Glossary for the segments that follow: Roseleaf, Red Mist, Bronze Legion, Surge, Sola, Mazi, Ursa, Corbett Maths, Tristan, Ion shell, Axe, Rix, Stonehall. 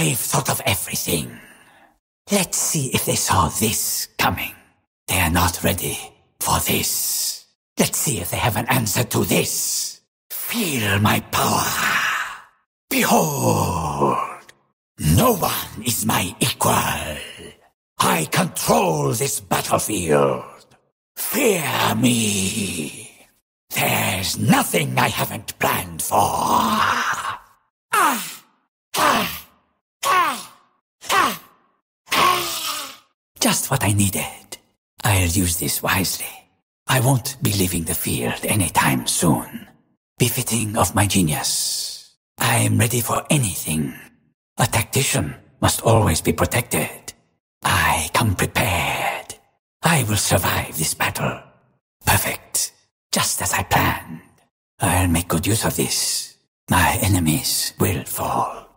I've thought of everything. Let's see if they saw this coming. They are not ready for this. Let's see if they have an answer to this. Feel my power. Behold, no one is my equal. I control this battlefield. Fear me. There's nothing I haven't planned for. Just what I needed. I'll use this wisely. I won't be leaving the field anytime soon. Befitting of my genius. I'm ready for anything. A tactician must always be protected. I come prepared. I will survive this battle. Perfect. Just as I planned. I'll make good use of this. My enemies will fall.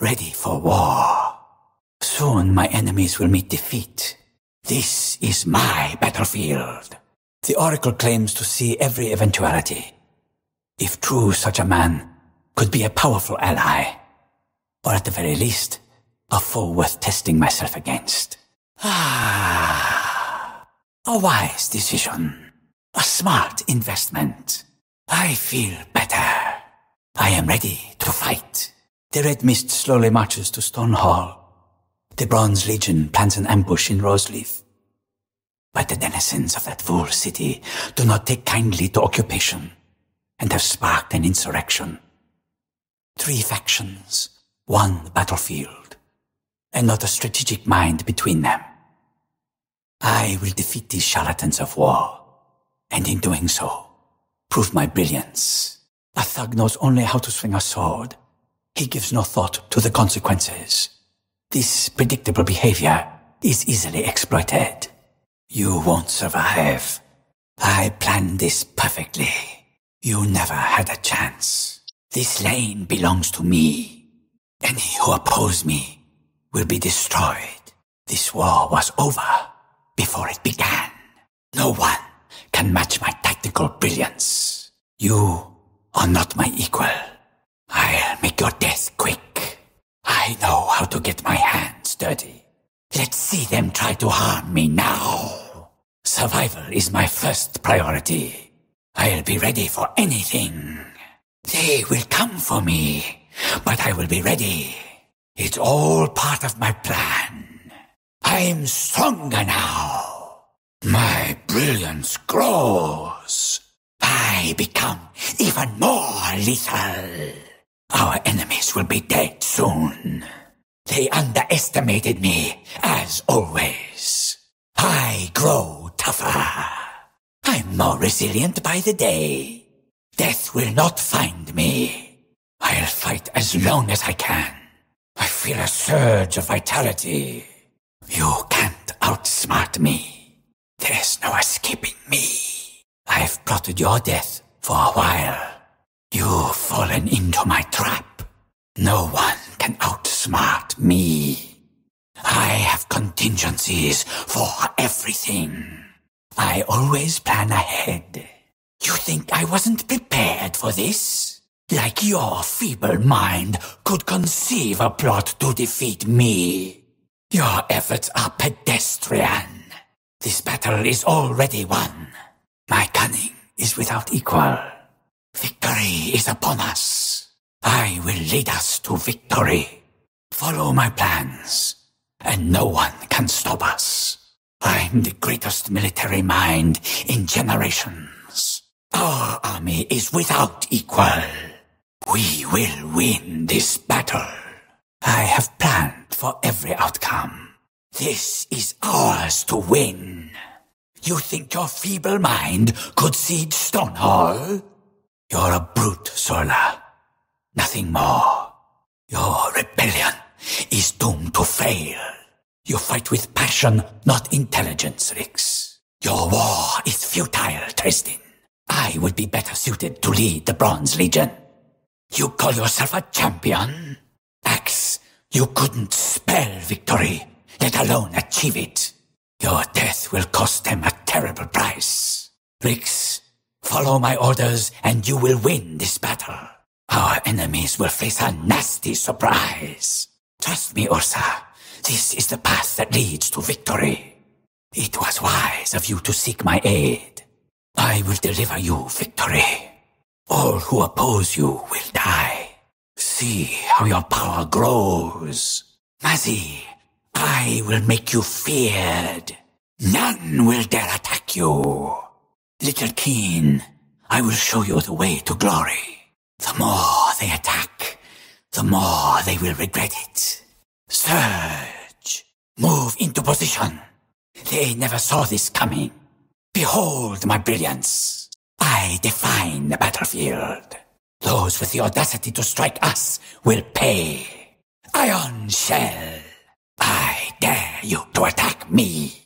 Ready for war. Soon my enemies will meet defeat. This is my battlefield. The Oracle claims to see every eventuality. If true, such a man could be a powerful ally. Or at the very least, a foe worth testing myself against. A wise decision. A smart investment. I feel better. I am ready to fight. The Red Mist slowly marches to Stonehall. The Bronze Legion plants an ambush in Roseleaf. But the denizens of that fool city do not take kindly to occupation and have sparked an insurrection. 3 factions, 1 battlefield, and not a strategic mind between them. I will defeat these charlatans of war, and in doing so, prove my brilliance. A thug knows only how to swing a sword. He gives no thought to the consequences. This predictable behavior is easily exploited. You won't survive. I planned this perfectly. You never had a chance. This lane belongs to me. Any who oppose me will be destroyed. This war was over before it began. No one can match my tactical brilliance. You are not my equal. I'll make your death quick. I know how to get my hands dirty. Let's see them try to harm me now. Survival is my first priority. I'll be ready for anything. They will come for me, but I will be ready. It's all part of my plan. I'm stronger now. My brilliance grows. I become even more lethal. Our enemies will be dead soon. They underestimated me, as always. I grow tougher. I'm more resilient by the day. Death will not find me. I'll fight as long as I can. I feel a surge of vitality. You can't outsmart me. There's no escaping me. I've plotted your death for a while. You've fallen into my trap. No one can outsmart me. I have contingencies for everything. I always plan ahead. You think I wasn't prepared for this? Like your feeble mind could conceive a plot to defeat me. Your efforts are pedestrian. This battle is already won. My cunning is without equal. Victory is upon us. I will lead us to victory. Follow my plans, and no one can stop us. I'm the greatest military mind in generations. Our army is without equal. We will win this battle. I have planned for every outcome. This is ours to win. You think your feeble mind could siege Stonehall? You're a brute, Sola. Nothing more. Your rebellion is doomed to fail. You fight with passion, not intelligence, Rix. Your war is futile, Tristan. I would be better suited to lead the Bronze Legion. You call yourself a champion? Axe, you couldn't spell victory, let alone achieve it. Your death will cost them a terrible price. Rix, follow my orders, and you will win this battle. Our enemies will face a nasty surprise. Trust me, Ursa. This is the path that leads to victory. It was wise of you to seek my aid. I will deliver you victory. All who oppose you will die. See how your power grows. Mazi, I will make you feared. None will dare attack you. Little Keen, I will show you the way to glory. The more they attack, the more they will regret it. Surge, move into position. They never saw this coming. Behold my brilliance. I define the battlefield. Those with the audacity to strike us will pay. Ion shell, I dare you to attack me.